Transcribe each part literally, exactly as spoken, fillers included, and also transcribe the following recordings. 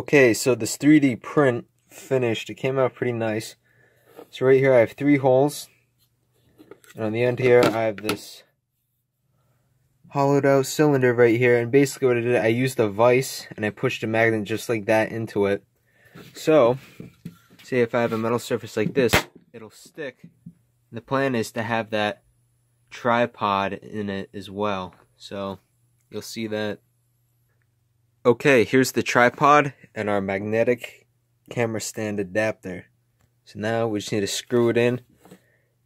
Okay, so this three D print finished. It came out pretty nice. So right here I have three holes. And on the end here I have this hollowed out cylinder right here. And basically what I did, I used a vise and I pushed a magnet just like that into it. So, say if I have a metal surface like this, it'll stick. And the plan is to have that tripod in it as well. So, you'll see that. Okay, here's the tripod and our magnetic camera stand adapter. So now we just need to screw it in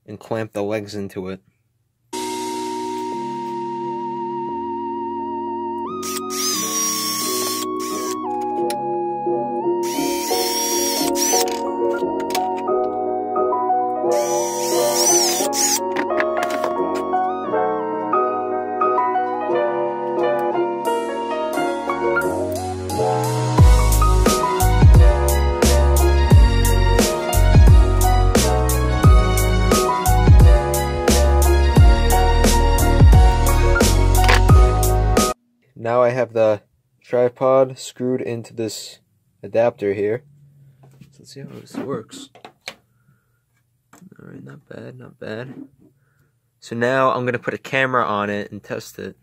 and clamp the legs into it. Now I have the tripod screwed into this adapter here. So let's see how this works. Alright, not bad, not bad. So now I'm going to put a camera on it and test it.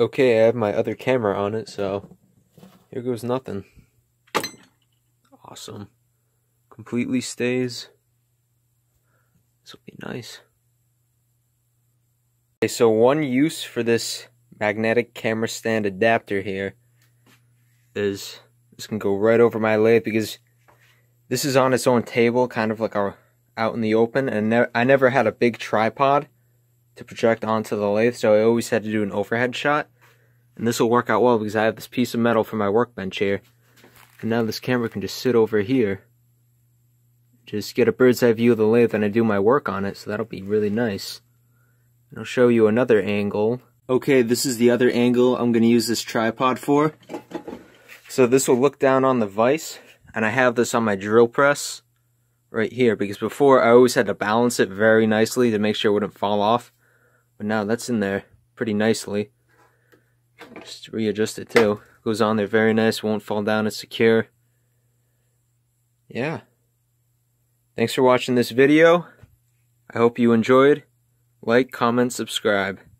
Okay, I have my other camera on it, so here goes nothing. Awesome. Completely stays. This will be nice. Okay, so one use for this magnetic camera stand adapter here is this can go right over my lathe because this is on its own table, kind of like our out in the open, and ne I never had a big tripod to project onto the lathe, so I always had to do an overhead shot, and this will work out well because I have this piece of metal for my workbench here, and now this camera can just sit over here, just get a bird's eye view of the lathe and I do my work on it, so that'll be really nice. And I'll show you another angle. Okay, this is the other angle I'm going to use this tripod for. So this will look down on the vise, and I have this on my drill press right here, because before I always had to balance it very nicely to make sure it wouldn't fall off, but now that's in there pretty nicely. Just readjust it too. Goes on there very nice, won't fall down, it's secure. Yeah. Thanks for watching this video. I hope you enjoyed. Like, comment, subscribe.